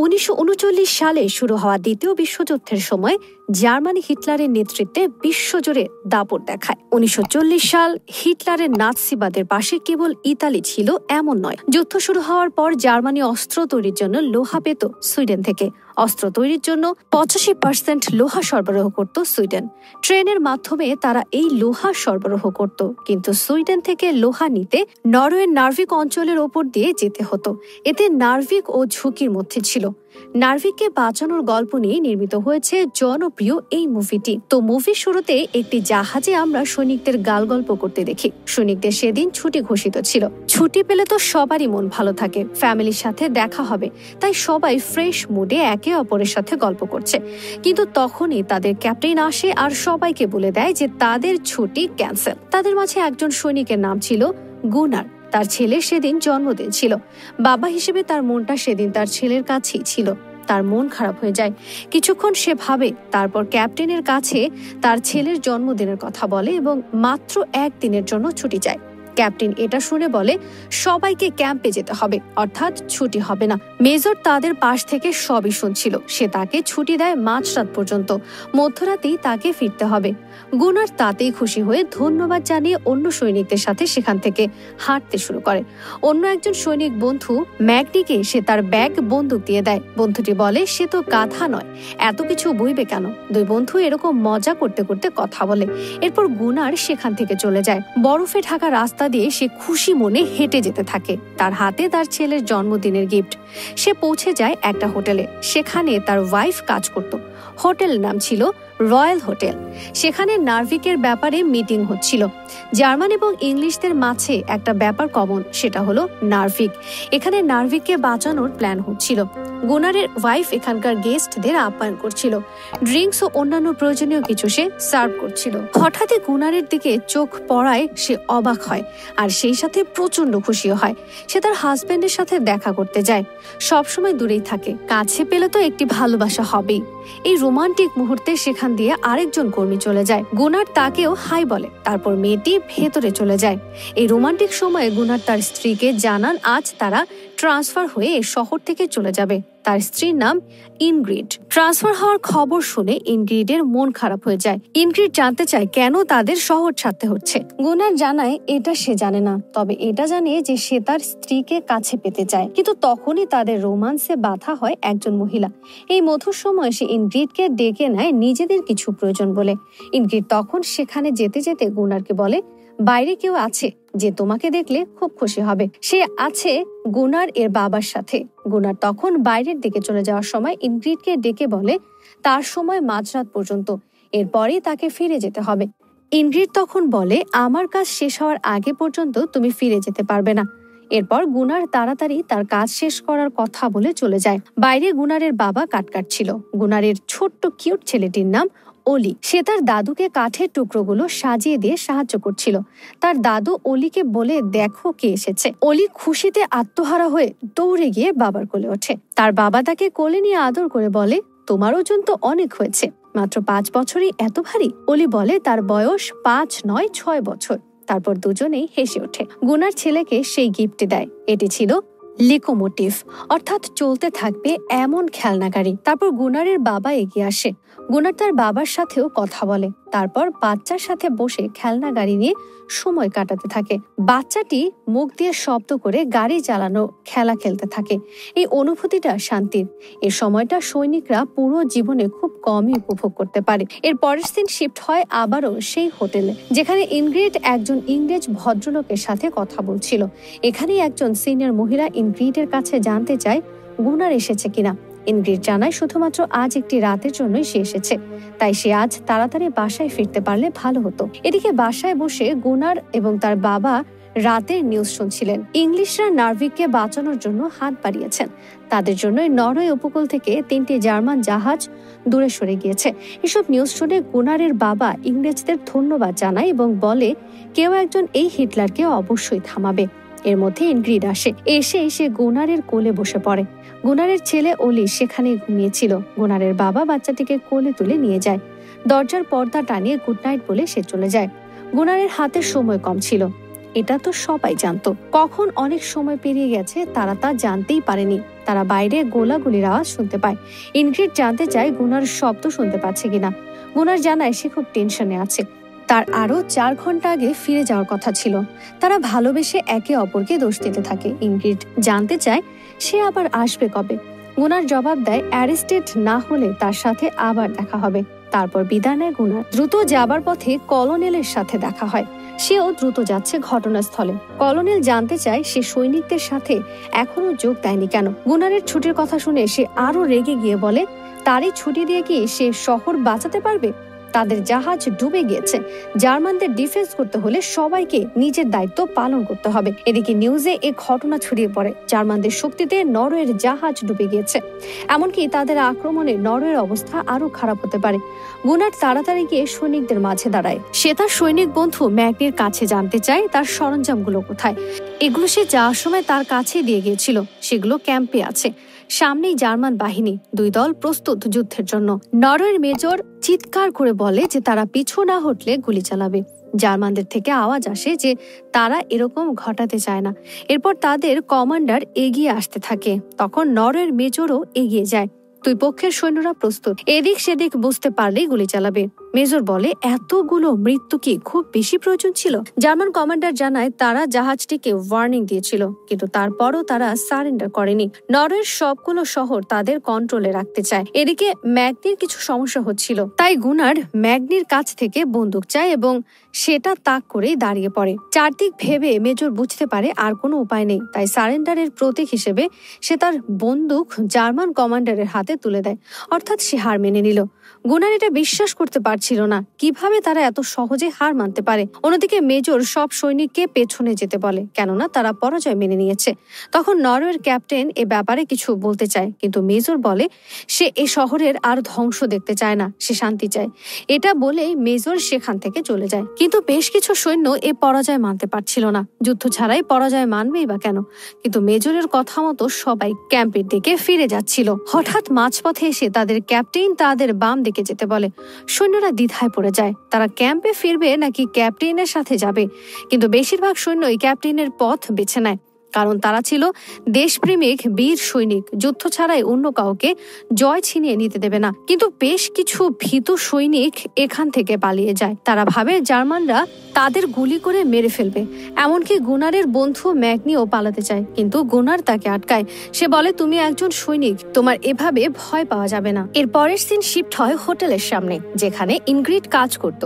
1939 সালে শুরু হওয়া দ্বিতীয় বিশ্বযুদ্ধের সময় জার্মানি হিটলারের নেতৃত্বে বিশ্বজুড়ে দাপট দেখায়। 1940 সাল হিটলারের নাৎসিবাদের পাশে কেবল ইতালি ছিল এমন নয়। যুদ্ধ শুরু হওয়ার পর জার্মানি অস্ত্র তৈরির জন্য লোহা পেত সুইডেন থেকে। অস্ত্র তৈরির জন্য 85% লোহা সরবরাহ করত সুইডেন। ট্রেনের মাধ্যমে তারা এই লোহা সরবরাহ করত, কিন্তু সুইডেন থেকে লোহা নিতে নরওয়ের নার্ভিক অঞ্চলের ওপর দিয়ে যেতে হতো। এতে নার্ভিক ও ঝুঁকির মধ্যে ছিল। নার্ভিককে বাঁচানোর গল্প নিয়ে নির্মিত হয়েছে জনপ্রিয় এই মুভিটি। তো মুভির শুরুতে একটি জাহাজে আমরা সৈনিকদের গাল গল্প করতে দেখি। সৈনিকদের সেদিন ছুটি ঘোষিত ছিল। ছুটি পেলে তো সবারই মন ভালো থাকে, ফ্যামিলির সাথে দেখা হবে, তাই সবাই ফ্রেশ মুডে একে অপরের সাথে গল্প করছে। কিন্তু তখনই তাদের ক্যাপ্টেন আসে আর সবাইকে বলে দেয় যে তাদের ছুটি ক্যান্সেল। তাদের মাঝে একজন সৈনিকের নাম ছিল গুনার। তার ছেলে সেদিন জন্মদিন ছিল। বাবা হিসেবে তার মনটা সেদিন তার ছেলের কাছেই ছিল। তার মন খারাপ হয়ে যায়। কিছুক্ষণ সে ভাবে, তারপর ক্যাপ্টেনের কাছে তার ছেলের জন্মদিনের কথা বলে এবং মাত্র একদিনের জন্য ছুটি চায়। ক্যাপ্টেন এটা শুনে বলে সবাইকে ক্যাম্পে যেতে হবে, অর্থাৎ ছুটি হবে না। মেজর তাদের পাশ থেকে সবই শুনছিল। সে তাকে ছুটি দেয় মাঝরাত পর্যন্ত, মধ্যরাতেই তাকে ফিরতে হবে। গুনার তাতেই খুশি হয়ে ধন্যবাদ জানিয়ে অন্য সৈনিকদের সাথে সেখান থেকে হাঁটতে শুরু করে। অন্য একজন সৈনিক বন্ধু ম্যাগনিকে সে তার ব্যাগ বন্দুক দিয়ে দেয়। বন্ধুটি বলে সে তো গাধা নয়, এত কিছু বইবে কেন। দুই বন্ধু এরকম মজা করতে করতে কথা বলে। এরপর গুনার সেখান থেকে চলে যায়। বরফে ঢাকা রাস্তা দিয়ে সে খুশি মনে হেঁটে যেতে থাকে। তার হাতে তার ছেলের জন্মদিনের গিফট। সে পৌঁছে যায় একটা হোটেলে, সেখানে তার ওয়াইফ কাজ করত। হোটেলের নাম ছিল রয়্যাল হোটেল। সেখানে নার্ভিকের ব্যাপারে মিটিং হচ্ছিল। জার্মান এবং ইংলিশদের মাঝে একটা ব্যাপার কমন, সেটা হলো নার্ভিক। এখানে নার্ভিককে বাঁচানোর প্ল্যান হচ্ছিল। গুনারের ওয়াইফ এখানকার গেস্টদের আপ্যায়ন করছিল। ড্রিঙ্কস ও অন্যান্য প্রয়োজনীয় কিছু সে সার্ভ করছিল। হঠাৎই গুনারের দিকে চোখ পড়ায় সে অবাক হয় আর সেই সাথে প্রচন্ড খুশিও হয়। সে তার হাজবেন্ডের সাথে দেখা করতে যায়। সবসময় দূরেই থাকে, কাছে পেলে তো একটি ভালোবাসা হবেই। এই রোমান্টিক মুহূর্তে সেখান দিয়ে আরেকজন কর্মী চলে যায়। গুনার তাকেও হাই বলে। তারপর মেয়েটি ভেতরে চলে যায়। এই রোমান্টিক সময়ে গুনার তার স্ত্রীকে জানান আজ তারা ট্রান্সফার হয়ে শহর থেকে চলে যাবে। তার স্ত্রীর নাম ইনগ্রিড। ট্রান্সফার হওয়ার খবর শুনে ইনগ্রিডের মন খারাপ হয়ে যায়। ইনগ্রিড জানতে চায় কেন তাদের শহর ছাড়তে হচ্ছে। গুনার জানায় এটা সে জানে না, তবে এটা জানে যে সে তার স্ত্রীকে কাছে পেতে চায়। কিন্তু তখনই তাদের রোমান্সে বাধা হয় একজন মহিলা। এই মধুর সময় সে ইনগ্রিডকে ডেকে নেয় নিজেদের কিছু প্রয়োজন বলে। ইনগ্রিড তখন সেখানে যেতে যেতে গুনারকে বলে বাইরে কেউ আছে যে তোমাকে দেখলে খুব খুশি হবে। সে আছে গুনার এর বাবার সাথে। গুনার তখন বাইরের দিকে চলে যাওয়ার সময় ইনগ্রিডকে ডেকে বলে তার সময় মাঝরাত পর্যন্ত, এরপরই তাকে ফিরে যেতে হবে। ইনগ্রিড তখন বলে আমার কাজ শেষ হওয়ার আগে পর্যন্ত তুমি ফিরে যেতে পারবে না। এরপর গুনার তাড়াতাড়ি তার কাজ শেষ করার কথা বলে চলে যায়। বাইরে গুনারের বাবা কাঠ কাটছিল। গুনারের ছোট্ট কিউট ছেলেটির নাম অলি। সে তার দাদুকে কাঠের টুকরোগুলো সাজিয়ে দিয়ে সাহায্য করছিল। তার দাদু অলিকে বলে দেখো কে এসেছে। অলি খুশিতে আত্মহারা হয়ে দৌড়ে গিয়ে বাবার কোলে ওঠে। তার বাবা তাকে কোলে নিয়ে আদর করে বলে তোমার ওজন তো অনেক হয়েছে, মাত্র 5 বছরই এত ভারী। অলি বলে তার বয়স 5 নয় 6 বছর। তারপর দুজনেই হেসে ওঠে। গুনার ছেলেকে সেই গিফট দেয়। এটি ছিল লিকোমোটিভ, অর্থাৎ চলতে থাকবে এমন খেলনাগাড়ি। তারপর গুনারের বাবা এগিয়ে আসে। গুনার তার বাবার সাথেও কথা বলে। তারপর বাচ্চার সাথে বসে খেলনা গাড়ি নিয়ে সময় কাটাতে থাকে। বাচ্চাটি মুখ দিয়ে শব্দ করে গাড়ি চালানো খেলা খেলতে থাকে। এই অনুভূতিটা শান্তির। এই সময়টা সৈনিকরা পুরো জীবনে খুব কমই উপভোগ করতে পারে। এর পরের দিন শিফট হয় আবারও সেই হোটেলে, যেখানে ইনগ্রিড একজন ইংরেজ ভদ্রলোকের সাথে কথা বলছিল। এখানেই একজন সিনিয়র মহিলা ইনগ্রিডের কাছে জানতে চায় গুনার এসেছে কিনা। ইনগ্রিড জানায় শুধুমাত্র আজ একটি রাতের জন্যই সে এসেছে, তাই সে আজ তাড়াতাড়ি বাসায় ফিরতে পারলে ভালো হতো। এদিকে বাসায় বসে গুনার এবং তার বাবা রাতের নিউজ শুনছিলেন। ইংলিশরা নার্ভিককে বাঁচানোর জন্য হাত বাড়িয়েছেন। তাদের জন্য নরওয়ে উপকূল থেকে 3টি জার্মান জাহাজ দূরে সরে গিয়েছে। এসব নিউজ শুনে গুনারের বাবা ইংরেজদের ধন্যবাদ জানায় এবং বলে কেউ একজন এই হিটলারকে অবশ্যই থামাবে। এর মধ্যে ইনগ্রিড আসে। এসে গুনারের কোলে বসে পড়ে। গুনারের ছেলে অলি সেখানে ঘুমিয়েছিল। গুনারের বাবা বাচ্চাটিকে কোলে তুলে নিয়ে যায়। দরজার পর্দা টানিয়ে গুড নাইট বলে সে চলে যায়। গুনারের হাতে সময় কম ছিল। এটা তো সবাই জানতো। কখন অনেক সময় পেরিয়ে গেছে তারা তা জানতেই পারেনি। তারা বাইরে গোলাগুলির আওয়াজ শুনতে পায়। ইনগ্রিড জানতে চায় গুনার শব্দ শুনতে পাচ্ছে কিনা। গুনার জানায় সে খুব টেনশনে আছে। তার আরো ৪ ঘন্টা আগে ফিরে যাওয়ার কথা ছিল। তারা ভালোবেসে একে অপরকে দোষ দিতে থাকে। ইনগ্রিড জানতে চায় সে আবার আসবে কবে। গুনার জবাব দেয় অ্যারেস্টেড না হলে তার সাথে আবার দেখা হবে। তারপর বিদায় নেয় গুনার। দ্রুত যাবার পথে কলোনেলের সাথে দেখা হয়। সেও দ্রুত যাচ্ছে ঘটনাস্থলে। কলোনেল জানতে চায় সে সৈনিকদের সাথে এখনো যোগ দেয়নি কেন। গুনারের ছুটির কথা শুনে সে আরো রেগে গিয়ে বলে, তারই ছুটি দিয়ে কি সে শহর বাঁচাতে পারবে? তাদের জাহাজ ডুবে গিয়েছে। জার্মানদের ডিফেন্স করতে হলে সবাইকে নিজের দায়িত্ব পালন করতে হবে। এদিকে নিউজে এই ঘটনা ছড়িয়ে পড়ে। জার্মানদের শক্তিতে নরওয়ের জাহাজ ডুবে গিয়েছে। এমনকি তাদের আক্রমণে নরওয়ের অবস্থা আরো খারাপ হতে পারে। গুনার তাড়াতাড়ি গিয়ে সৈনিকদের মাঝে দাঁড়ায়। সে তার সৈনিক বন্ধু ম্যাগনির কাছে জানতে চায় তার সরঞ্জামগুলো কোথায়। এগুলো সে যাওয়ার সময় তার কাছে দিয়ে গিয়েছিল। সেগুলো ক্যাম্পে আছে। সামনেই জার্মান বাহিনী, দুই দল প্রস্তুত যুদ্ধের জন্য। নরওয়ের মেজর চিৎকার করে বলে যে তারা পিছু না হটলে গুলি চালাবে। জার্মানদের থেকে আওয়াজ আসে যে তারা এরকম ঘটাতে চায় না। এরপর তাদের কমান্ডার এগিয়ে আসতে থাকে। তখন নরওয়ের মেজরও এগিয়ে যায়। দুই পক্ষের সৈন্যরা প্রস্তুত। এদিক সেদিক বুঝতে পারলেই গুলি চালাবে। মেজর বলে, এতগুলো মৃত্যু কি খুব বেশি প্রয়োজন ছিল? জার্মান কমান্ডার জানায় তারা জাহাজটিকে ওয়ার্নিং দিয়েছিল, কিন্তু তারপরও তারা সারেন্ডার করেনি। নরওয়ের সবগুলো শহর তাদের কন্ট্রোলে রাখতে চায়। এদিকে ম্যাগনির কিছু সমস্যা হচ্ছিল, তাই গুনার ম্যাগনির কাছ থেকে বন্দুক চায় এবং সেটা তাক করেই দাঁড়িয়ে পড়ে। চারদিক ভেবে মেজর বুঝতে পারে আর কোনো উপায় নেই, তাই সারেন্ডারের প্রতীক হিসেবে সে তার বন্দুক জার্মান কমান্ডারের হাতে তুলে দেয়। অর্থাৎ সে হার মেনে নিল। গুনার এটা বিশ্বাস করতে ছিল না কিভাবে তারা এত সহজে হার মানতে পারে। অন্যদিকে মেজর সব সৈনিককে পেছনে যেতে বলে, কেননা তারা পরাজয় মেনে নিয়েছে। তখন নরওয়ের ক্যাপ্টেন এ ব্যাপারে কিছু বলতে চায়, কিন্তু মেজর বলে সে এ শহরের আর ধ্বংস দেখতে চায় না, সে শান্তি চায়। এটা বলে মেজর সেখান থেকে চলে যায়। কিন্তু বেশ কিছু সৈন্য এ পরাজয় মানতে পারছিল না। যুদ্ধ ছাড়াই পরাজয় মানবেই বা কেন? কিন্তু মেজরের কথা মতো সবাই ক্যাম্পের দিকে ফিরে যাচ্ছিল। হঠাৎ মাঝপথে এসে তাদের ক্যাপ্টেন তাদের বাম দিকে যেতে বলে। সৈন্যরা দ্বিধায় পড়ে যায়, তারা ক্যাম্পে ফিরবে নাকি ক্যাপ্টেনের সাথে যাবে। কিন্তু বেশিরভাগ সৈন্যই ক্যাপ্টেনের পথ বেছে নেয়, কারণ তারা ছিল দেশপ্রেমিক বীর সৈনিক। যুদ্ধ ছাড়াই অন্য কাউকে জয় ছিনিয়ে নিতে দেবে না। কিন্তু বেশ কিছু ভীত সৈনিক এখান থেকে পালিয়ে যায়। তারা ভাবে জার্মানরা তাদের গুলি করে মেরে ফেলবে। এমনকি গুনারের বন্ধু ম্যাগনিও পালাতে চায়, কিন্তু গুনার তাকে আটকায়। সে বলে, তুমি একজন সৈনিক, তোমার এভাবে ভয় পাওয়া যাবে না। এর পরের দিন শিফট হয় হোটেলের সামনে, যেখানে ইনগ্রিড কাজ করত।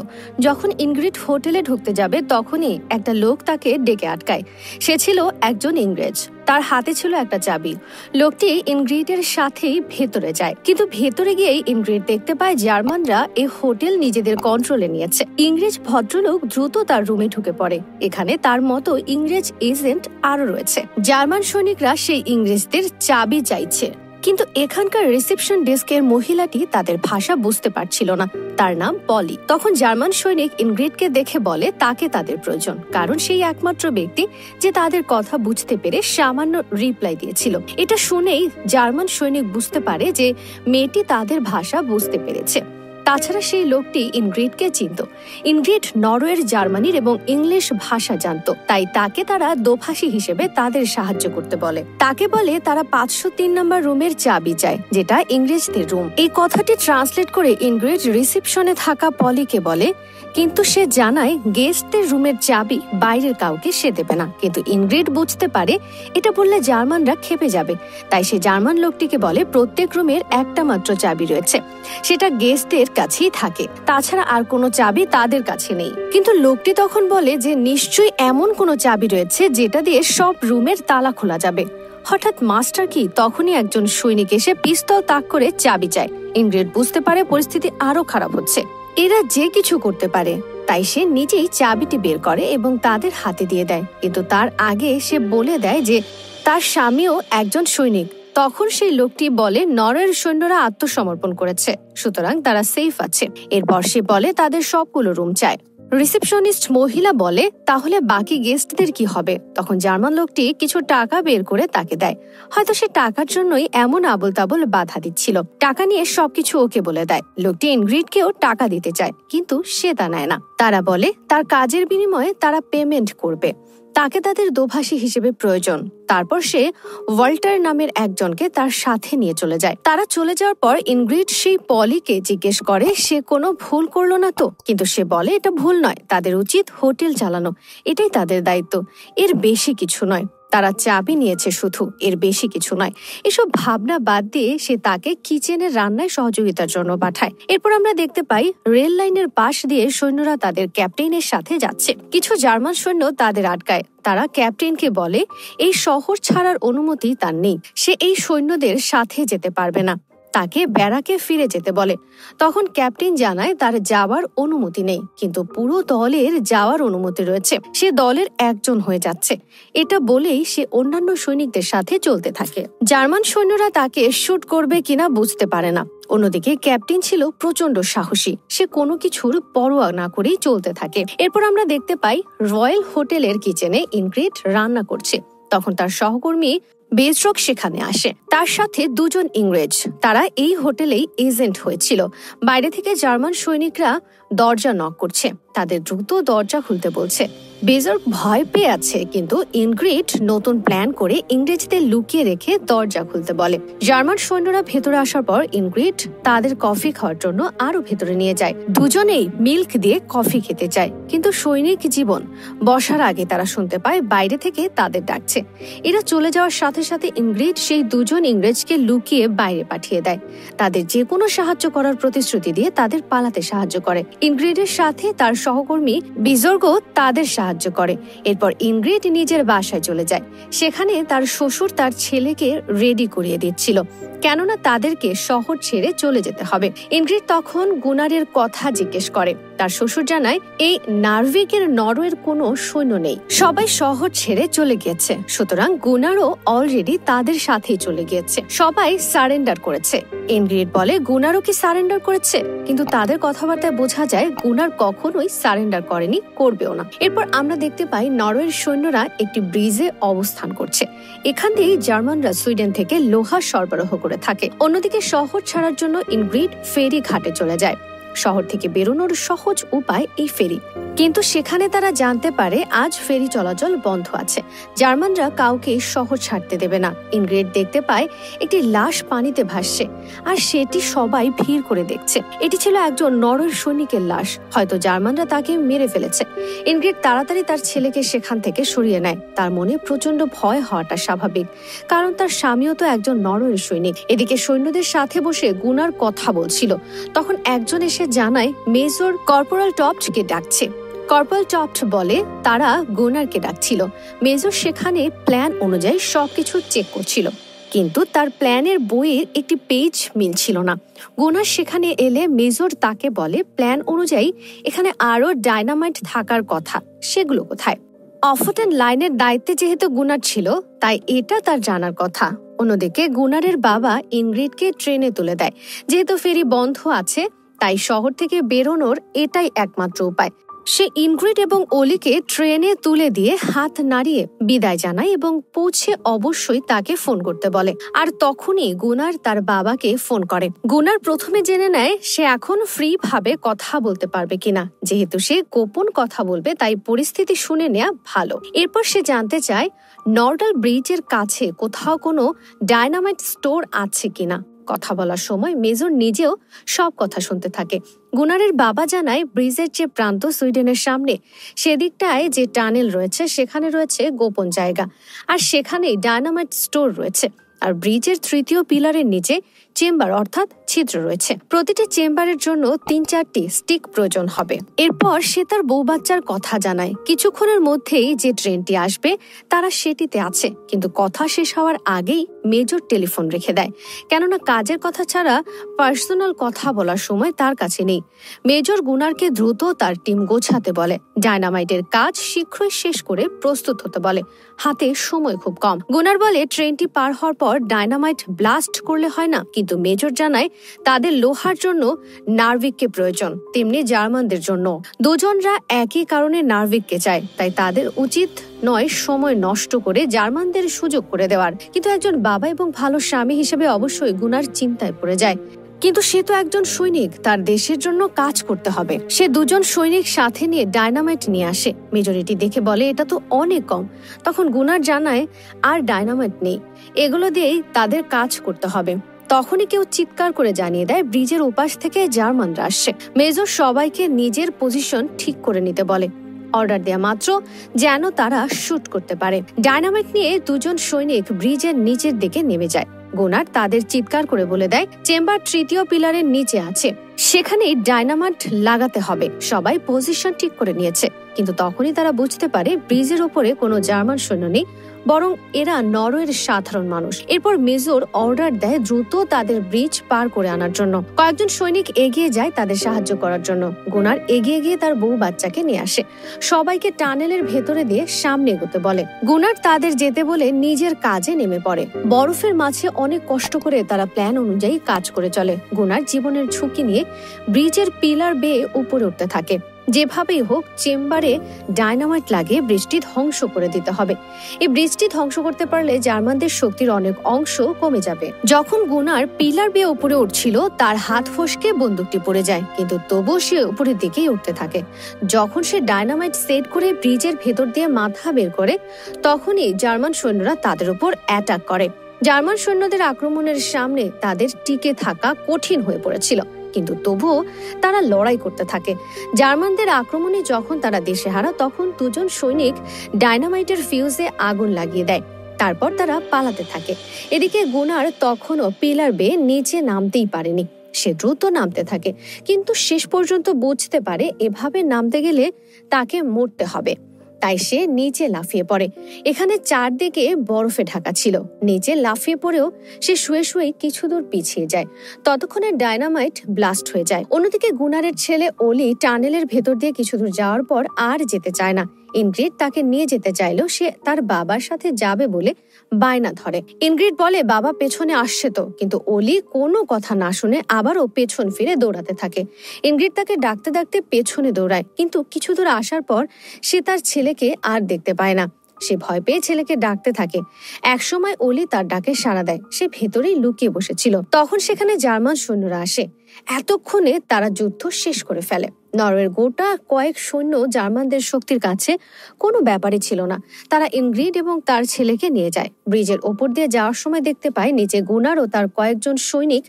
যখন ইনগ্রিড হোটেলে ঢুকতে যাবে, তখনই একটা লোক তাকে ডেকে আটকায়। সে ছিল একজন ইংরেজ। তার হাতে ছিল একটা চাবি। লোকটি ইনগ্রিডের সাথেই ভেতরে যায়, কিন্তু ভেতরে গিয়ে ইনগ্রিড দেখতে পায় জার্মানরা এই হোটেল নিজেদের কন্ট্রোলে নিয়েছে। ইংরেজ ভদ্রলোক দ্রুত তার রুমে ঢুকে পড়ে। এখানে তার মতো ইংরেজ এজেন্ট আরো রয়েছে। জার্মান সৈনিকরা সেই ইংরেজদের চাবি চাইছে, কিন্তু এখানকার রিসেপশন ডেস্কের মহিলাটি তাদের ভাষা বুঝতে পারছিল না। তার নাম পলি। তখন জার্মান সৈনিক ইনগ্রিডকে দেখে বলে তাকে তাদের প্রয়োজন, কারণ সেই একমাত্র ব্যক্তি যে তাদের কথা বুঝতে পেরে সামান্য রিপ্লাই দিয়েছিল। এটা শুনেই জার্মান সৈনিক বুঝতে পারে যে মেয়েটি তাদের ভাষা বুঝতে পেরেছে। তাছাড়া সেই লোকটি ইনগ্রিডকে চিনত। ইনগ্রিড নরওয়ের, জার্মানির এবং ইংলিশ ভাষা জানত, তাই তাকে তারা দোভাষী হিসেবে তাদের সাহায্য করতে বলে। তাকে বলে তারা ৫০৩ নম্বর রুমের চাবি চায়, যেটা ইংরেজদের রুম। এই কথাটি ট্রান্সলেট করে ইনগ্রিড রিসেপশনে থাকা পলিকে বলে, কিন্তু সে জানায় গেস্টদের রুমের চাবি বাইরের কাউকে সে দেবে না। কিন্তু ইনগ্রিড বুঝতে পারে এটা বললে জার্মানরা খেপে যাবে, তাই সে জার্মান লোকটিকে বলে প্রত্যেক রুমের একটা মাত্র চাবি রয়েছে, সেটা গেস্টদের কাছেই থাকে। তাছাড়া আর কোনো চাবি তাদের কাছে নেই। কিন্তু লোকটি তখন বলে যে নিশ্চয়ই এমন কোনো চাবি রয়েছে যেটা দিয়ে সব রুমের তালা খোলা যাবে। হঠাৎ মাস্টার কি তখনই একজন সৈনিক এসে পিস্তল তাক করে চাবি চায়। ইনগ্রিড বুঝতে পারে পরিস্থিতি আরো খারাপ হচ্ছে। এরা যে কিছু করতে পারে, তাই সে নিজেই চাবিটি বের করে এবং তাদের হাতে দিয়ে দেয়। কিন্তু তার আগে সে বলে দেয় যে তার স্বামীও একজন সৈনিক। তখন সেই লোকটি বলে নরওয়ের সৈন্যরা আত্মসমর্পণ করেছে, সুতরাং তারা সেফ আছে। এরপর সে বলে তাদের সবগুলো রুম চায়। রিসেপশনিস্ট মহিলা বলে তাহলে বাকি গেস্টদের কি হবে? তখন জার্মান লোকটি কিছু টাকা বের করে তাকে দেয়। হয়তো সে টাকার জন্যই এমন আবল তাবল বাধা দিচ্ছিল। টাকা নিয়ে সবকিছু ওকে বলে দেয়। লোকটি ইনগ্রিডকেও টাকা দিতে চায়, কিন্তু সে তা নেয় না। তারা বলে তার কাজের বিনিময়ে তারা পেমেন্ট করবে। ताके तादेर दोभाषी हिसेबे प्रयोजन। तारपर से वाल्टर नामेर एकजनके तार साथे निये चले जाए। तारा चले जाओयार पर इनग्रिड सेई पलिके जिज्ञेस करे से कोनो भूल करलो ना तो, किन्तु से बोले एटा भूल नय, तादेर उचित होटेल चालानो, एटाई तादेर दायित्व, एर बेशी किछु नय। तारा चाबी नियेछे शुधु, एर बेशी किछु नय। एसब भावना बाद दिये से ताके किचेने रान्नाय सहयोगितार जोन्नो पाठाय। एरपर आमरा देखते पाई रेल लाइनेर पाश दिये सैन्यरा तादेर क्याप्टेनेर साथे जाच्छे। किछु जार्मान सैन्य तादेर आटकाय। तारा कैप्टेन के बोले एई शहर छाड़ार अनुमति तार नेई, से एई सैन्यदेर साथे जेते पारबे ना। ताके बैराके फिरे जेते बोले। तखन कैप्टेन जानाय तार जावार अनुमति नेई, किन्तु पुरो दलेर जावार अनुमति रयेछे, से दलेर एकजन हये जाच्छे। एटा बोलेई से अन्यान्य सैनिकदेर साथे चलते थाके। जार्मान सैन्यरा ताके शूट करबे किना बुझते पारे ना। অন্যদিকে ক্যাপ্টেন ছিল প্রচন্ড সাহসী, সে কোনো কিছুর পরোয়া না করেই চলতে থাকে। এরপর আমরা দেখতে পাই রয়্যাল হোটেলের কিচেনে ইনগ্রিড রান্না করছে। তখন তার সহকর্মী বেজরক সেখানে আসে। তার সাথে দুজন ইংরেজ, তারা এই হোটেলেই এজেন্ট হয়েছিল। বাইরে থেকে জার্মান সৈনিকরা দরজা নক করছে, তাদের দ্রুত দরজা খুলতে বলছে। বেজরক ভয় পেয়ে আছে, কিন্তু ইনগ্রিড নতুন প্ল্যান করে ইংরেজদের লুকিয়ে রেখে দরজা খুলতে বলে। জার্মান সৈন্যরা ভেতরে আসার পর ইনগ্রিড তাদের কফি খাওয়ার জন্য আরো ভেতরে নিয়ে যায়। দুজনেই মিল্ক দিয়ে কফি খেতে চায়, কিন্তু সৈনিক জীবন বসার আগে তারা শুনতে পায় বাইরে থেকে তাদের ডাকছে। এরা চলে যাওয়ার সাথে সাথে ইনগ্রিড সেই দুজন ইংরেজকে লুকিয়ে বাইরে পাঠিয়ে দেয়, তাদের যে কোনো সাহায্য করার প্রতিশ্রুতি দিয়ে তাদের পালাতে সাহায্য করে। ইনগ্রিডের সাথে তার সহকর্মী বিজর্গ তাদের সাহায্য করে। এরপর ইনগ্রিড নিজের বাসায় চলে যায়, সেখানে তার শ্বশুর তার ছেলেকে রেডি করিয়ে দিচ্ছিল, কেননা তাদেরকে শহর ছেড়ে চলে যেতে হবে। ইনগ্রিড তখন গুনারের কথা জিজ্ঞেস করে। তার শ্বশুর জানায় এই নার্ভিকের নরওয়ের কোনো সৈন্য নেই, সবাই শহর ছেড়ে চলে গিয়েছে, সুতরাং গুনারও অলরেডি তাদের সাথেই চলে গিয়েছে, সবাই সারেন্ডার করেছে। ইনগ্রিড বলে গুনারও কি সারেন্ডার করেছে, কিন্তু তাদের কথাবার্তায় বোঝা যায় গুনার কখনোই সারেন্ডার করেনি, করবেও না। এরপর আমরা দেখতে পাই নরওয়ের সৈন্যরা একটি ব্রিজে অবস্থান করছে, এখান দিয়ে জার্মানরা সুইডেন থেকে লোহা সরবরাহ করে থাকে। অন্যদিকে শহর ছাড়ার জন্য ইনগ্রিড ফেরি ঘাটে চলে যায়। শহর থেকে বেরোনোর সহজ উপায় এই ফেরি, কিন্তু সেখানে তারা জানতে পারে আজ ফেরি চলাচল বন্ধ আছে, জার্মানরা কাউকে শহর ছাড়তে দেবে না। ইনগ্রিড দেখতে পায় একটি লাশ পানিতে ভাসছে, আর সেটি সবাই ভিড় করে দেখছে। এটি ছিল একজন নরওয়ের সৈনিকের লাশ, হয়তো জার্মানরা তাকে মেরে ফেলেছে। ইনগ্রিড তাড়াতাড়ি তার ছেলেকে সেখান থেকে সরিয়ে নেয়, তার মনে প্রচন্ড ভয় হওয়াটা স্বাভাবিক, কারণ তার স্বামীও তো একজন নরওয়ের সৈনিক। এদিকে সৈন্যদের সাথে বসে গুনার কথা বলছিল, তখন একজন এসে জানায় মেজর কর্পোরাল টপকে ডাকছে। কর্পোরাল টপ্ট বলে তারা গুনারকে ডাকছিল। মেজর সেখানে প্ল্যান অনুযায়ী সবকিছু চেক করছিল, কিন্তু তার প্ল্যানের বইয়ের একটি পেজ মিলছিল না। গুনার সেখানে এলে মেজর তাকে বলে প্ল্যান অনুযায়ী এখানে আরো ডায়নামাইট থাকার কথা, সেগুলো কোথায়। অফটেন লাইনের দায়িত্বে যেহেতু গুনার ছিল, তাই এটা তার জানার কথা। অন্যদিকে গুনারের বাবা ইনগ্রিডকে ট্রেনে তুলে দেয়, যেহেতু ফেরি বন্ধ আছে তাই শহর থেকে বেরোনোর এটাই একমাত্র উপায়। সে ইনগ্রিড এবং ওলিকে ট্রেনে তুলে দিয়ে হাত নাড়িয়ে বিদায় জানায় এবং পৌঁছে অবশ্যই তাকে ফোন করতে বলে। আর তখনই গুনার তার বাবাকে ফোন করে। গুনার প্রথমে জেনে নেয় সে এখন ফ্রি ভাবে কথা বলতে পারবে কিনা, যেহেতু সে গোপন কথা বলবে তাই পরিস্থিতি শুনে নেওয়া ভালো। এরপর সে জানতে চায় নর্ডাল ব্রিজের কাছে কোথাও কোনো ডায়নামাইট স্টোর আছে কিনা। কথা বলার সময় মেজর নিজেও সব কথা শুনতে থাকে। গুনারের বাবা জানায় ব্রিজের যে প্রান্ত সুইডেনের সামনে, সেদিকটায় যে টানেল রয়েছে সেখানে রয়েছে গোপন জায়গা, আর সেখানে ডায়নামাইট স্টোর রয়েছে। আর ব্রিজের তৃতীয় পিলারের নিচে চেম্বার অর্থাৎ ছিদ্র রয়েছে, প্রতিটি চেম্বারের জন্য ৩-৪টি স্টিক প্রয়োজন হবে। এরপর সে তার বউ বাচ্চার কথা জানায়। কিছুক্ষণের মধ্যেই যে ট্রেনটি আসবে তারা সেটিতে আছে, কিন্তু কথা শেষ হওয়ার আগেই মেজর টেলিফোন রেখে দেয়, কেননা কাজের কথা ছাড়া পার্সোনাল কথা বলার সময় তার কাছে নেই। মেজর গুনারকে দ্রুত তার টিম গোছাতে বলে, ডায়নামাইটের কাজ শীঘ্রই শেষ করে প্রস্তুত হতে বলে, হাতে সময় খুব কম। গুনার বলে ট্রেনটি পার হওয়ার পর ডায়নামাইট ব্লাস্ট করলে হয় না, কিন্তু মেজর জানায় তাদের লোহার জন্য নার্ভিককে প্রয়োজন, তেমনি জার্মানদের জন্য। দুজনরা একই কারণে নার্ভিককে চায়, তাই তাদের উচিত নয় সময় নষ্ট করে জার্মানদের সুযোগ করে দেওয়ার। কিন্তু একজন বাবা এবং ভালো স্বামী হিসেবে অবশ্যই গুনার চিন্তায় পড়ে যায়। কিন্তু সে তো একজন সৈনিক, তার দেশের জন্য কাজ করতে হবে। সে দুজন সৈনিক সাথে নিয়ে ডায়নামাইট নিয়ে আসে। মেজরিটি দেখে বলে এটা তো অনেক কম। তখন গুনার জানায় আর ডায়নামাইট নেই, এগুলো দিয়েই তাদের কাজ করতে হবে। তখনই কেউ চিৎকার করে জানিয়ে দেয় ব্রিজের ওপাশ থেকে জার্মানরা আসছে। মেজর সবাইকে নিজের পজিশন ঠিক করে নিতে বলে, অর্ডার দেয়া মাত্র যেন তারা শুট করতে পারে। ডায়নামাইট নিয়ে দুজন সৈনিক ব্রিজের নিচের দিকে নেমে যায়। গুনার তাদের চিৎকার করে বলে দেয় চেম্বার তৃতীয় পিলারের নিচে আছে, সেখানে ডায়নামাইট লাগাতে হবে। সবাই পজিশন ঠিক করে নিয়েছে, কিন্তু তখনই তারা বুঝতে পারে ব্রিজের উপরে কোনো জার্মান সৈন্য নেই, বরং এরা নরওয়ের সাধারণ মানুষ। এরপর মেজর অর্ডার দেয় দ্রুত তাদের ব্রিজ পার করে আনার জন্য। কয়েকজন সৈনিক এগিয়ে যায় তাদের সাহায্য করার জন্য। গুনার এগিয়ে গিয়ে তার বউ বাচ্চাকে নিয়ে আসে, সবাইকে টানেলের ভেতরে দিয়ে সামনে এগোতে বলে। গুনার তাদের যেতে বলে নিজের কাজে নেমে পড়ে। বরফের মাঝে অনেক কষ্ট করে তারা প্ল্যান অনুযায়ী কাজ করে চলে। গুনার জীবনের ঝুঁকি নিয়ে ব্রিজের পিলার বেয়ে উপরে উঠতে থাকে। যেভাবেই হোক চেম্বারে ডায়নামাইট লাগিয়ে বৃষ্টি ধ্বংস করে দিতে হবে। এই বৃষ্টি ধ্বংস করতে পারলে জার্মানদের শক্তির অনেক অংশ কমে যাবে। যখন গুনার পিলার বেয়ে উপরে উঠছিল তার হাত ফসকে বন্দুকটি পড়ে যায়, কিন্তু তবুও সে উপরের দিকেই উঠতে থাকে। যখন সে ডায়নামাইট সেট করে ব্রিজের ভেতর দিয়ে মাথা বের করে, তখনই জার্মান সৈন্যরা তাদের উপর অ্যাটাক করে। জার্মান সৈন্যদের আক্রমণের সামনে তাদের টিকে থাকা কঠিন হয়ে পড়েছিল, কিন্তু তবুও তারা লড়াই করতে থাকে। জার্মানদের আক্রমণে যখন তারা দিশেহারা, তখন দুজন সৈনিক ডায়নামাইটের ফিউজে আগুন লাগিয়ে দেয়। তারপর তারা পালাতে থাকে। এদিকে গুনার তখনও পিলার বেয়ে নিচে নামতেই পারেনি। সে দ্রুত নামতে থাকে, কিন্তু শেষ পর্যন্ত বুঝতে পারে এভাবে নামতে গেলে তাকে মরতে হবে। তাই সে নিচে লাফিয়ে পড়ে। এখানে চারদিকে বরফে ঢাকা ছিল। নিচে লাফিয়ে পড়েও সে শুয়ে শুয়ে কিছু দূর পিছিয়ে যায়। ততক্ষণে ডায়নামাইট ব্লাস্ট হয়ে যায়। অন্যদিকে গুনারের ছেলে ওলি টানেলের ভেতর দিয়ে কিছু দূর যাওয়ার পর আর যেতে চায় না। ইনগ্রিড তাকে নিয়ে যেতে চাইলেও সে তার বাবার সাথে যাবে বলে বায়না ধরে। ইনগ্রিড বলে বাবা পেছনে আসছে তো, কিন্তু ওলি কোনো কথা না শুনে আবারও পেছন ফিরে দৌড়াতে থাকে। ইনগ্রিড তাকে ডাকতে ডাকতে পেছনে দৌড়ায়, কিন্তু কিছু দূর আসার পর সে তার ছেলেকে আর দেখতে পায় না। সে ভয় পেয়ে ছেলেকে ডাকতে থাকে। একসময় ওলি তার ডাকে সাড়া দেয়। সে ভেতরেই লুকিয়ে বসেছিল। তখন সেখানে জার্মান সৈন্যরা আসে। এতক্ষণে তারা যুদ্ধ শেষ করে ফেলে। নরওয়ের গোটা কয়েক সৈন্য জার্মানদের শক্তির কাছে কোনো ব্যাপারই ছিল না। তারা ইনগ্রিড এবং তার ছেলেকে নিয়ে যায়। ব্রিজের ওপর দিয়ে যাওয়ার সময় দেখতে পায় নিচে গুনার ও তার কয়েকজন সৈনিক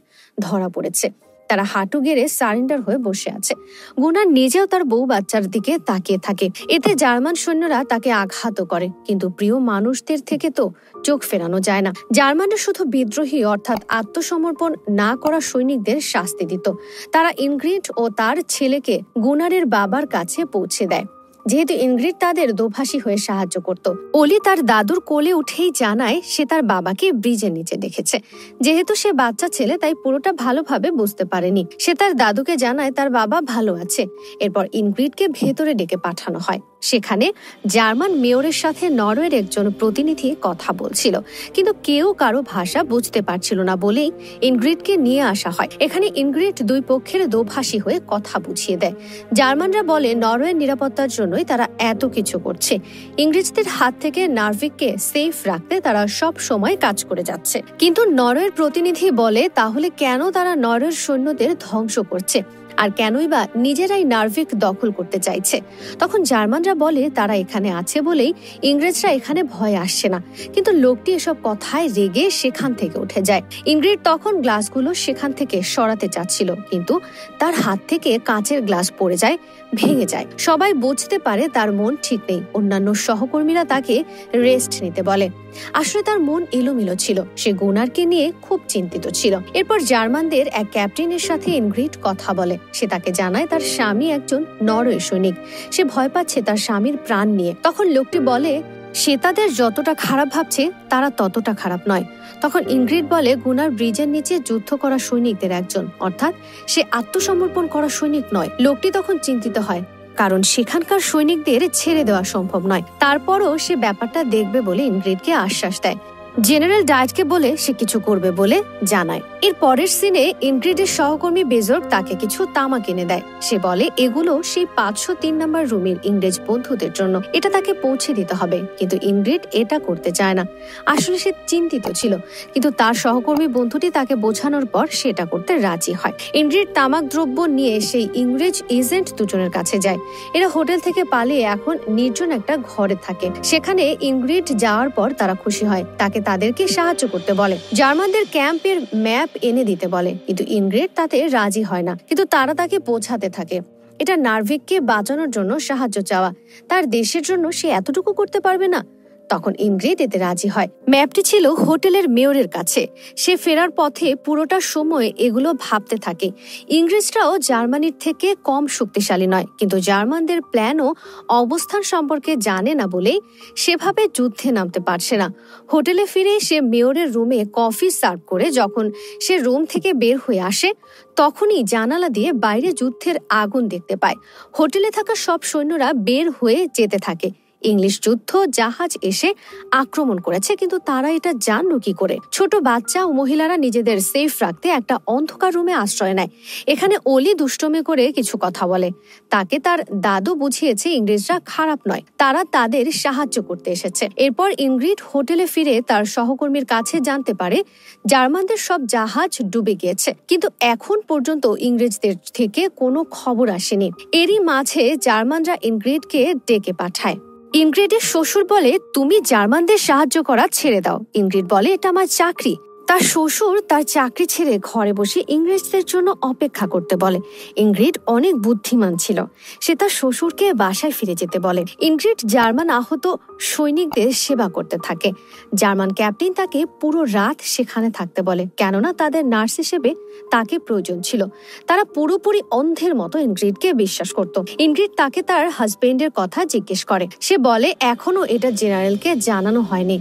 ধরা পড়েছে। তারা হাঁটু গেড়ে সারেন্ডার হয়ে বসে আছে। গুনার নিজেও তার বউ বাচ্চার দিকে তাকিয়ে থাকে। এতে জার্মান সৈন্যরা তাকে আঘাত করে, কিন্তু প্রিয় মানুষদের থেকে তো চোখ ফেরানো যায় না। জার্মানরা শুধু বিদ্রোহী অর্থাৎ আত্মসমর্পণ না করা সৈনিকদের শাস্তি দিত। তারা ইনগ্রিড ও তার ছেলেকে গুনারের বাবার কাছে পৌঁছে দেয়। যেহেতু ইনগ্রিড তাদের দোভাষী হয়ে সাহায্য করত, ওলি তার দাদুর কোলে উঠেই জানায় সে তার বাবাকে ব্রিজের নিচে দেখেছে। যেহেতু সে বাচ্চা ছেলে তাই পুরোটা ভালোভাবে বুঝতে পারেনি। সে তার দাদুকে জানায় তার বাবা ভালো আছে। এরপর ইনগ্রিডকে ভেতরে ডেকে পাঠানো হয়। সেখানে জার্মান মেয়রের সাথে নরওয়ের একজন প্রতিনিধি কথা বলছিল, কিন্তু কেউ কারো ভাষা বুঝতে পারছিল না বলেই ইনগ্রিডকে নিয়ে আসা হয়। এখানে ইনগ্রিড দুই পক্ষের দোভাষী হয়ে কথা বুঝিয়ে দেয়। জার্মানরা বলে নরওয়ের নিরাপত্তার জন্যই তারা এত কিছু করছে। ইংরেজদের হাত থেকে নার্ভিককে সেফ রাখতে তারা সব সময় কাজ করে যাচ্ছে। কিন্তু নরওয়ের প্রতিনিধি বলে তাহলে কেন তারা নরওয়ের সৈন্যদের ধ্বংস করছে, আর কেনই বা নিজেরাই নার্ভিক দখল করতে চাইছে? তখন জার্মানরা বলে তারা এখানে আছে বলেই ইংরেজরা এখানে ভয় আসছে না। কিন্তু লোকটি এসব কথায় রেগে সেখান থেকে উঠে যায়। ইংরেজ তখন গ্লাসগুলো সেখান থেকে সরাতে চাচ্ছিল, কিন্তু তার হাত থেকে কাঁচের গ্লাস পড়ে যায়, ভেঙে যায়। সবাই বুঝতে পারে তার মন ঠিক নেই। অন্যান্য সহকর্মীরা তাকে রেস্ট নিতে বলে। আসলে তার মন এলোমেলো ছিল। সে গুনারকে নিয়ে খুব চিন্তিত ছিল। এরপর জার্মানদের এক ক্যাপ্টেনের সাথে ইনগ্রিড কথা বলে। সে তাকে জানায় তার স্বামী একজন নরওয়ে সৈনিক। সে ভয় পাচ্ছে তার স্বামীর প্রাণ নিয়ে। তখন লোকটি বলে সে তাদের যতটা খারাপ ভাবছে তারা ততটা খারাপ নয়। তখন ইনগ্রিড বলে গুনার ব্রিজের নিচে যুদ্ধ করা সৈনিকদের একজন, অর্থাৎ সে আত্মসমর্পণ করা সৈনিক নয়। লোকটি তখন চিন্তিত হয়, কারণ সেখানকার সৈনিকদের ছেড়ে দেওয়া সম্ভব নয়। তারপরও সে ব্যাপারটা দেখবে বলে ইনগ্রিডকে আশ্বাস দেয়। জেনারেল ডায়েটকে বলে সে কিছু করবে বলে জানায়। এর পরের সিনে ইনগ্রিডের সহকর্মী বেজর্গ তাকে কিছু তামা কিনে দেয়। সে বলে এগুলো সেই ৫০৩ নম্বর রুমের ইংরেজ বন্ধুদের জন্য, এটা তাকে পৌঁছে দিতে হবে। কিন্তু ইনগ্রিড এটা করতে চায় না। আসলে সে চিন্তিত ছিল, কিন্তু তার সহকর্মী বন্ধুটি তাকে বোঝানোর পর সেটা করতে রাজি হয়। ইনগ্রিড তামাক দ্রব্য নিয়ে সেই ইংরেজ এজেন্ট দুজনের কাছে যায়। এরা হোটেল থেকে পালিয়ে এখন নির্জন একটা ঘরে থাকে। সেখানে ইনগ্রিড যাওয়ার পর তারা খুশি হয়। তাকে তাদেরকে সাহায্য করতে বলে, জার্মানদের ক্যাম্পের ম্যাপ এনে দিতে বলে, কিন্তু ইনগ্রিড তাতে রাজি হয় না। কিন্তু তারা তাকে পৌঁছাতে থাকে। এটা নার্ভিককে বাঁচানোর জন্য সাহায্য চাওয়া, তার দেশের জন্য সে এতটুকু করতে পারবে না। তখন ইনগ্রিড এতে রাজি হয়। ম্যাপটি ছিল হোটেলের মেয়রের কাছে। সে ফেরার পথে পুরোটা সময় এগুলো ভাবতে থাকে। ইংরেজরাও জার্মানির থেকে কম শক্তিশালী নয়, কিন্তু জার্মানদের প্ল্যান ও অবস্থান সম্পর্কে জানে না বলেই সেভাবে যুদ্ধে নামতে পারছে না। হোটেলে ফিরে সে মেয়রের রুমে কফি সার্ভ করে যখন সে রুম থেকে বের হয়ে আসে, তখনই জানালা দিয়ে বাইরে যুদ্ধের আগুন দেখতে পায়। হোটেলে থাকা সব সৈন্যরা বের হয়ে যেতে থাকে। ইংলিশ যুদ্ধ জাহাজ এসে আক্রমণ করেছে, কিন্তু তারা এটা জানল কি করে? ছোট বাচ্চা ও মহিলারা নিজেদের সেফ রাখতে একটা অন্ধকার রুমে আশ্রয় নেয়। এখানে অলি দুষ্টমি করে কিছু কথা বলে। তাকে তার দাদু বুঝিয়েছে ইংরেজরা খারাপ নয়, তারা তাদের সাহায্য করতে এসেছে। এরপর ইনগ্রিড হোটেলে ফিরে তার সহকর্মীর কাছে জানতে পারে জার্মানদের সব জাহাজ ডুবে গিয়েছে, কিন্তু এখন পর্যন্ত ইংরেজদের থেকে কোনো খবর আসেনি। এরই মাঝে জার্মানরা ইনগ্রিডকে ডেকে পাঠায়। ইনগ্রিডের শ্বশুর বলে, তুমি জার্মানদের সাহায্য করা ছেড়ে দাও। ইনগ্রিড বলে, এটা আমার চাকরি। তার শ্বশুর তার চাকরি ছেড়ে ঘরে বসে ইংরেজদের জন্য অপেক্ষা করতে বলে। ইনগ্রিড অনেক বুদ্ধিমান ছিল, সে তার শ্বশুরকে বাসায় ফিরে যেতে বলে। ইনগ্রিড জার্মান আহত সৈনিকদের সেবা করতে থাকে। জার্মান ক্যাপ্টেন তাকে পুরো রাত সেখানে থাকতে বলে, কেননা তাদের নার্স হিসেবে তাকে প্রয়োজন ছিল। তারা পুরোপুরি অন্ধের মতো ইনগ্রিডকে বিশ্বাস করত। ইনগ্রিড তাকে তার হাজবেন্ডের কথা জিজ্ঞেস করে। সে বলে, এখনো এটা জেনারেলকে জানানো হয়নি।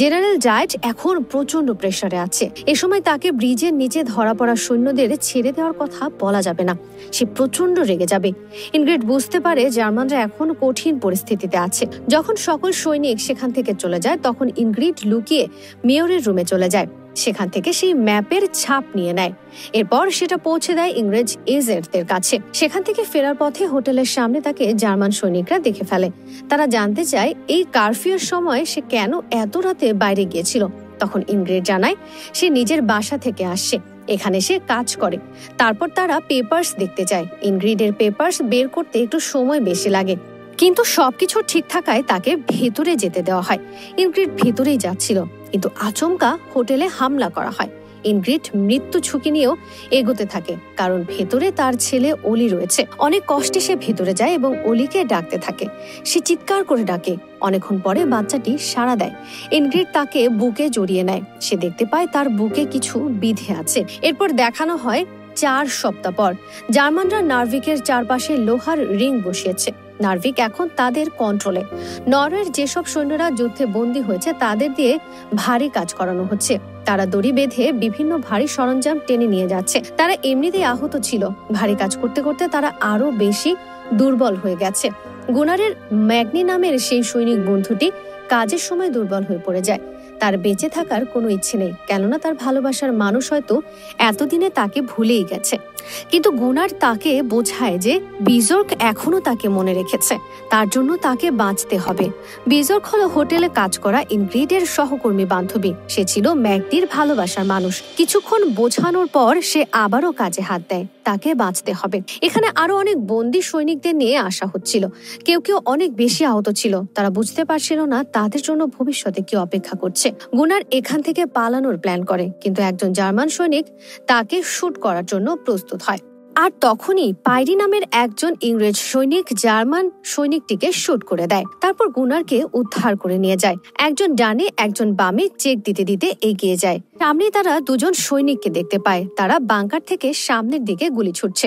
জেনারেল ডায়েট এখন প্রচন্ড প্রেসারে আছে। এ সময় তাকে ব্রিজের নিচে ধরা পড়া সৈন্যদের ছেড়ে দেওয়ার কথা বলা যাবে না, সে প্রচন্ড রেগে যাবে। ইনগ্রিড বুঝতে পারে জার্মানরা এখন কঠিন পরিস্থিতিতে আছে। যখন সকল সৈনিক সেখান থেকে চলে যায়, তখন ইনগ্রিড লুকিয়ে মেয়রের রুমে চলে যায়। সেখান থেকে সেই ম্যাপের ছাপ নিয়ে নেয়। এরপর সেটা পৌঁছে দেয় ইংরেজ এজেন্টদের কাছে। সেখান থেকে ফেরার পথে হোটেলের সামনে তাকে জার্মান সৈনিকরা দেখে ফেলে। তারা জানতে চায় এই কারফিউর সময় সে কেন এত রাতে বাইরে গিয়েছিল। তখন ইনগ্রিড জানায় সে নিজের বাসা থেকে আসছে, এখানে সে কাজ করে। তারপর তারা পেপার্স দেখতে যায়। ইনগ্রিডের পেপার্স বের করতে একটু সময় বেশি লাগে, কিন্তু সবকিছু ঠিক থাকায় তাকে ভেতরে যেতে দেওয়া হয়। ইনগ্রিড ভেতরেই যাচ্ছিল, কিন্তু আচমকা হোটেলে হামলা করা হয়। ইনগ্রিড মৃত্যু ঝুঁকি নিয়েও এগোতে থাকে, কারণ ভেতরে তার ছেলে অলি রয়েছে। অনেক কষ্টে সে ভেতরে যায় এবং অলিকে ডাকতে থাকে। সে চিৎকার করে ডাকে। অনেকক্ষণ পরে বাচ্চাটি সাড়া দেয়। ইনগ্রিড তাকে বুকে জড়িয়ে নেয়। সে দেখতে পায় তার বুকে কিছু বিঁধে আছে। এরপর দেখানো হয় ৪ সপ্তাহ পর জার্মানরা নার্ভিকের চারপাশে লোহার রিং বসিয়েছে। নার্ভিক এখন তাদের কন্ট্রোলে। নরওয়ের যেসব সৈন্যরা যুদ্ধে বন্দী হয়েছে তাদের দিয়ে ভারী কাজ করানো হচ্ছে। তারা দড়ি বেঁধে বিভিন্ন ভারী সরঞ্জাম টেনে নিয়ে যাচ্ছে। তারা এমনিতেই আহত ছিল, ভারী কাজ করতে করতে তারা আরো বেশি দুর্বল হয়ে গেছে। গুনারের ম্যাগনি নামের সেই সৈনিক বন্ধুটি কাজের সময় দুর্বল হয়ে পড়ে যায়। তার বেঁচে থাকার কোনো ইচ্ছে নেই, কেননা তার ভালোবাসার মানুষ হয়তো এতদিনে তাকে ভুলেই গেছে। কিন্তু গুনার তাকে বোঝায় যে বিজর্ক এখনো তাকে মনে রেখেছে, তার জন্য তাকে বাঁচতে হবে। বিজর্ক হলো হোটেলে কাজ করা ইনগ্রিডের সহকর্মী বান্ধবী। সে ছিল ম্যাগনির ভালোবাসার মানুষ। কিছুক্ষণ বোঝানোর পর সে আবারও কাজে হাত দেয়, তাকে বাঁচতে হবে। এখানে আরো অনেক বন্দী সৈনিকদের নিয়ে আসা হচ্ছিল। কেউ কেউ অনেক বেশি আহত ছিল। তারা বুঝতে পারছিল না তাদের জন্য ভবিষ্যতে কি অপেক্ষা করছে। গুনার এখান থেকে পালানোর প্ল্যান করে, কিন্তু একজন জার্মান সৈনিক তাকে শুট করার জন্য প্রস্তুত হয়। আর তখনই পাইরি নামের একজন ইংরেজ সৈনিক জার্মান সৈনিকটিকে শুট করে দেয়। তারপর গুনারকে উদ্ধার করে নিয়ে যায়। একজন ডানে একজন বামে চেক দিতে দিতে এগিয়ে যায়। সামনে তারা দুজন সৈনিককে দেখতে পায়। তারা বাংকার থেকে সামনের দিকে গুলি ছুটছে।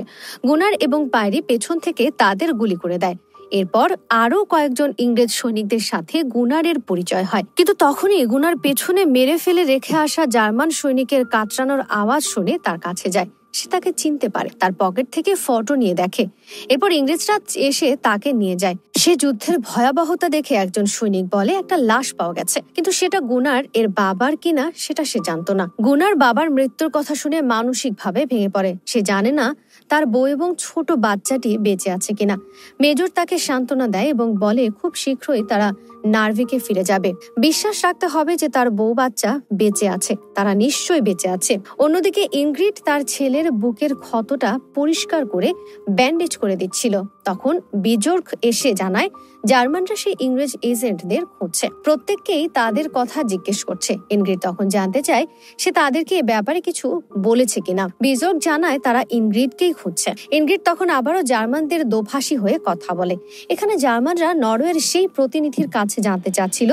গুনার এবং পাইরি পেছন থেকে তাদের গুলি করে দেয়। এরপর আরো কয়েকজন ইংরেজ সৈনিকদের সাথে গুনারের পরিচয় হয়, কিন্তু তখনই গুনার পেছনে মেরে ফেলে রেখে আসা জার্মান সৈনিকের কাতরানোর আওয়াজ শুনে তার কাছে যায়। से ताके चिनते पारे। तार पकेट थेके फटो निये देखे। एरपर इंग्रेजरा एसे ताके निये जाय। से युद्धेर भयाबहता देखे एकजन सैनिक बोले एकटा लाश पाओया गेछे, किन्तु सेटा गुनार एर बाबार किना सेटा से जानतो ना। गुनार बाबार मृत्युर कथा शुने मानसिक भावे भेंगे पड़े। से जाने ना तार बो एबं छोटो बाच्चाटी बेंचे आछे किना। मेजर ताके सान्त्वना देय एबं बोले खूब शीघ्रई तारा नार्विके फिरे जाबे। विश्वास राखते होबे जे तार बो बाच्चा बेंचे आछे, तारा निश्चयई बेंचे आछे। अन्यदिके इंग्रिड तार छेलेर बुकेर क्षतटा परिष्कार करे बैंडेज करे दिच्छिलो। तखन बिजर्क एसे जानाय जार्मानरा सेई इंग्रेज एजेंटदेर खुंजছে। प्रत्येकকেই ताদের কথা জিজ্ঞেস করছে। ইনগ্রিড তখন জানতে চায় সে তাদেরকে এই ব্যাপারে কিছু বলেছে কিনা। বিজর্ক জানায় তারা ইনগ্রিডকেই খুঁজছে। ইনগ্রিড তখন আবারো জার্মানদের দোভাষী হয়ে কথা বলে। এখানে জার্মানরা নরওয়ের সেই প্রতিনিধির কাছে জানতে চাচ্ছিল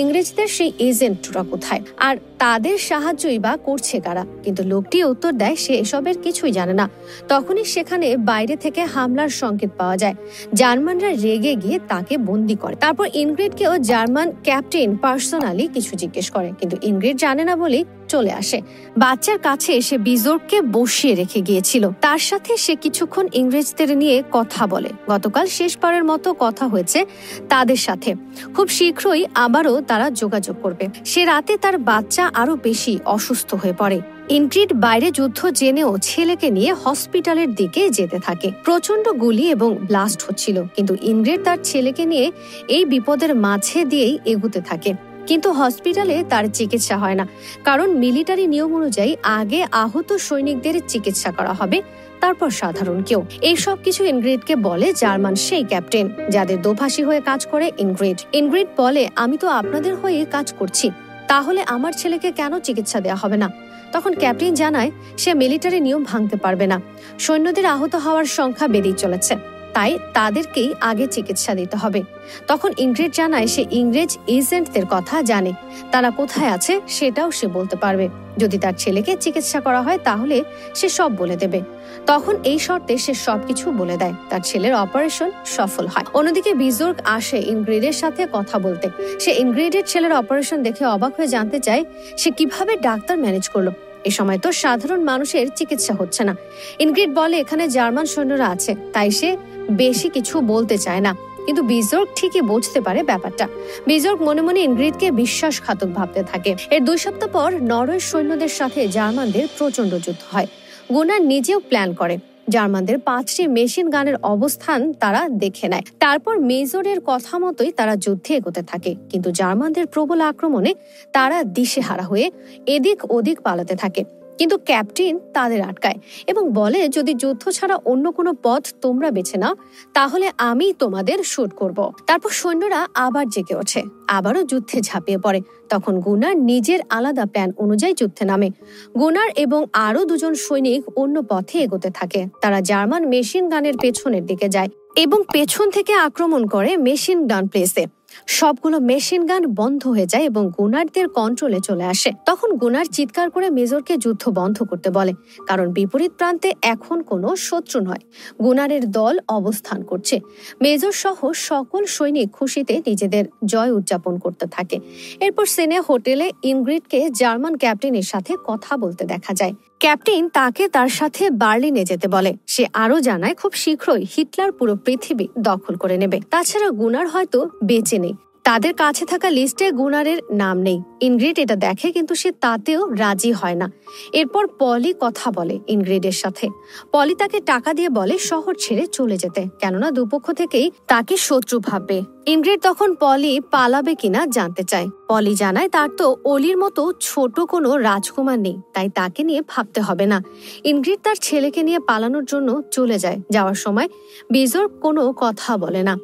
ইংরেজদের সেই এজেন্টরা কোথায় আর তাদের সাহায্যই বা করছে কারা। কিন্তু লোকটি উত্তর দেয় সে এসবের কিছুই জানে না। তখনই সেখানে বাইরে থেকে হামলার সংকেত পাওয়া যায়। জার্মানরা রেগে গিয়ে তাকে বন্দী করে। তারপর ইনগ্রিডকেও জার্মান ক্যাপ্টেন পার্সোনালি কিছু জিজ্ঞেস করে, কিন্তু ইনগ্রিড জানে না বলেই চলে আসে। বাচ্চার কাছে এসে বিজর্ককে বসিয়ে রেখে গিয়েছিল। তার সাথে সে কিছুক্ষণ ইংরেজদের নিয়ে কথা বলে। গতকাল শেষবারের মতো কথা হয়েছে তাদের সাথে। খুব শীঘ্রই আবারও তারা যোগাযোগ করবে। সে রাতে তার বাচ্চা আরো বেশি অসুস্থ হয়ে পড়ে। ইনগ্রিড বাইরে যুদ্ধ জেনেও ছেলেকে নিয়ে হসপিটালের দিকে যেতে থাকে। প্রচন্ড গুলি এবং ব্লাস্ট হচ্ছিল, কিন্তু ইনগ্রিড তার ছেলেকে নিয়ে এই বিপদের মাঝে দিয়েই এগুতে থাকে। কিন্তু হসপিটালে তার চিকিৎসা হয় না, কারণ মিলিটারি নিয়ম অনুযায়ী আগে আহত সৈনিকদের চিকিৎসা করা হবে, তারপর সাধারণ কেউ। এই সব কিছু ইনগ্রিডকে বলে জার্মান সেই ক্যাপ্টেন যাদের দোভাষী হয়ে কাজ করে ইনগ্রিড। ইনগ্রিড বলে আমি তো আপনাদের হয়ে কাজ করছি, তাহলে আমার ছেলেকে কেন চিকিৎসা দেওয়া হবে না? তখন ক্যাপ্টেন জানায় সে মিলিটারি নিয়ম ভাঙতে পারবে না। সৈন্যদের আহত হওয়ার সংখ্যা বেড়েই চলেছে, তাই তাদেরকেই আগে চিকিৎসা দিতে হবে। তখন ইনগ্রিড জানায় সে ইংরেজ এজেন্টদের কথা জানে, তারা কোথায় আছে সেটাও সে বলতে পারবে। যদি তার ছেলেকে চিকিৎসা করা হয় তাহলে সে সব বলে দেবে। তখন এই শর্তে সে সবকিছু বলে দেয়। তার ছেলের অপারেশন সফল হয়। অন্যদিকে বিজর্ক আসে ইনগ্রিডের সাথে কথা বলতে। সে ইনগ্রিডের ছেলের অপারেশন দেখে অবাক হয়ে জানতে চায় সে কিভাবে ডাক্তার ম্যানেজ করলো। এ সময় তো সাধারণ মানুষের চিকিৎসা হচ্ছে না। ইনগ্রিড বলে এখানে জার্মান সৈন্যরা আছে, তাই সে বেশি কিছু বলতে চায় না। কিন্তু বিজর্ক ঠিকই বুঝতে পারে ব্যাপারটা। বিজর্ক মনে মনে ইনগ্রিডকে বিশ্বাসঘাতক ভাবতে থাকে। এর 2 সপ্তাহ পর নরওয়ের সৈন্যদের সাথে জার্মানদের প্রচন্ড যুদ্ধ হয়। গুনার নিজেও প্ল্যান করে। জার্মানদের 5টি মেশিন গানের অবস্থান তারা দেখে নেয়। তারপর মেজরের কথা মতোই তারা যুদ্ধে এগোতে থাকে। কিন্তু জার্মানদের প্রবল আক্রমণে তারা দিশেহারা হয়ে এদিক ওদিক পালাতে থাকে। কিন্তু ক্যাপ্টেন তাদের আটকায় এবং বলে যদি যুদ্ধ ছাড়া অন্য কোনো পথ তোমরা বেছে নাও তাহলে আমি তোমাদের শুট করব। তারপর সৈন্যরা আবার জেগে ওঠে, আবারও যুদ্ধে ঝাঁপিয়ে পড়ে। তখন গুনার নিজের আলাদা প্ল্যান অনুযায়ী যুদ্ধে নামে। গুনার এবং আরো 2 জন সৈনিক অন্য পথে এগোতে থাকে। তারা জার্মান মেশিন গানের পেছনের দিকে যায় এবং পেছন থেকে আক্রমণ করে মেশিন গান প্লেসে। সবগুলো মেশিন গান বন্ধ হয়ে যায় এবং গুনারদের কন্ট্রোলে চলে আসে। তখন গুনার চিৎকার করে মেজরকে যুদ্ধ বন্ধ করতে বলে, কারণ বিপরীত প্রান্তে এখন কোনো শত্রু নয়, গুনারের দল অবস্থান করছে। মেজর সহ সকল সৈনিক খুশিতে নিজেদের জয় উদযাপন করতে থাকে। এরপর সেনে হোটেলে ইনগ্রিডকে জার্মান ক্যাপ্টেনের সাথে কথা বলতে দেখা যায়। ক্যাপ্টেন তাকে তার সাথে বার্লিনে যেতে বলে। সে আরো জানায় খুব শীঘ্রই হিটলার পুরো পৃথিবী দখল করে নেবে। তাছাড়া গুনার হয়তো বেঁচে নেই। তাদের কাছে থাকা লিস্টে গুনারের নাম নেই। ইনগ্রিড এটা দেখে, কিন্তু সে তাতেও রাজি হয় না। এরপর পলি কথা বলে ইনগ্রিডের সাথে। পলি তাকে টাকা দিয়ে বলে শহর ছেড়ে চলে যেতে, কেননা দুপক্ষ থেকেই তাকে শত্রু ভাববে। ইনগ্রিড তখন পলি পালাবে কিনা জানতে চায়। পলি জানায় তার তো অলির মতো ছোট কোনো রাজকুমার নেই, তাই তাকে নিয়ে ভাবতে হবে না। ইনগ্রিড তার ছেলেকে নিয়ে পালানোর জন্য চলে যায়। যাওয়ার সময় বিজর্ক কোনো কথা বলে না।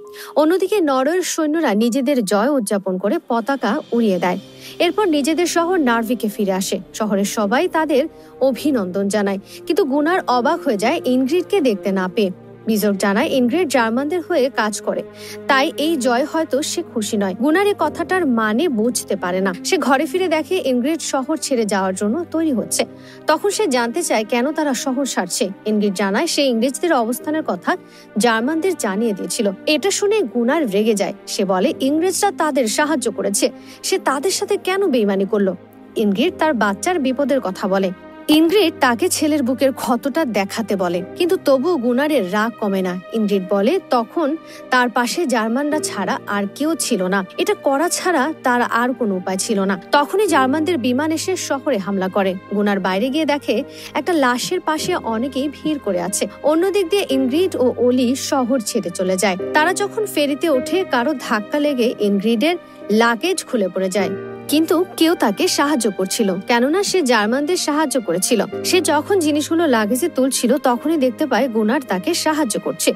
অন্যদিকে নরওয়ের সৈন্যরা নিজেদের জয় উদযাপন করে পতাকা উড়িয়ে দেয়। এরপর নিজেদের শহর নার্ভিকে ফিরে আসে। শহরের সবাই তাদের অভিনন্দন জানায়, কিন্তু গুনার অবাক হয়ে যায় ইনগ্রিডকে দেখতে না পেয়ে। বিজর্ক জানায় ইনগ্রিড জার্মানদের হয়ে কাজ করে, তাই এই জয় হয়তো সে খুশি নয়। গুনার এই কথাটার মানে বুঝতে পারে না। সে ঘরে ফিরে দেখে ইনগ্রিড শহর ছেড়ে যাওয়ার জন্য তৈরি হচ্ছে। তখন সে জানতে চায় কেন তারা শহর ছাড়ছে। ইনগ্রিড জানায় সে ইংরেজদের অবস্থানের কথা জার্মানদের জানিয়ে দিয়েছিল। এটা শুনে গুনার রেগে যায়। সে বলে ইংরেজরা তাদের সাহায্য করেছে, সে তাদের সাথে কেন বেইমানি করলো। ইনগ্রিড তার বাচ্চার বিপদের কথা বলে। ইনগ্রিড তাকে ছেলের বুকের ক্ষতটা দেখাতে বলে, কিন্তু তবুও গুনারের রাগ কমে না। ইনগ্রিড বলে তখন তার পাশে জার্মানরা ছাড়া আর কেউ ছিল না, এটা করা ছাড়া তার আর কোনো উপায় ছিল না। তখনই জার্মানদের বিমান এসে শহরে হামলা করে। গুনার বাইরে গিয়ে দেখে একটা লাশের পাশে অনেকেই ভিড় করে আছে। অন্যদিক দিয়ে ইনগ্রিড ও অলি শহর ছেড়ে চলে যায়। তারা যখন ফেরিতে ওঠে কারো ধাক্কা লেগে ইনগ্রিডের লাগেজ খুলে পড়ে যায়, কিন্তু কেউ তাকে সাহায্য করছিল, কেননা সে জার্মানদের সাহায্য করেছিল। সে যখন জিনিসগুলো লাগেজে তুলছিল তখনই দেখতে পায় গুনার তাকে সাহায্য করছে।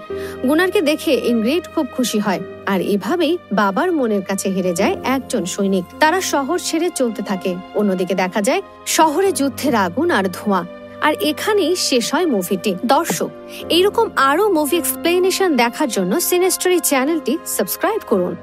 গুনারকে দেখে ইনগ্রিড খুব খুশি হয়, আর এভাবেই বাবার মনের কাছে হেরে যায় একজন সৈনিক। তারা শহর ছেড়ে চলতে থাকে। অন্যদিকে দেখা যায় শহরে যুদ্ধের আগুন আর ধোঁয়া। আর এখানেই শেষ হয় মুভিটি। দর্শক, এইরকম আরো মুভি এক্সপ্লেনেশন দেখার জন্য সিনেস্টোরি চ্যানেলটি সাবস্ক্রাইব করুন।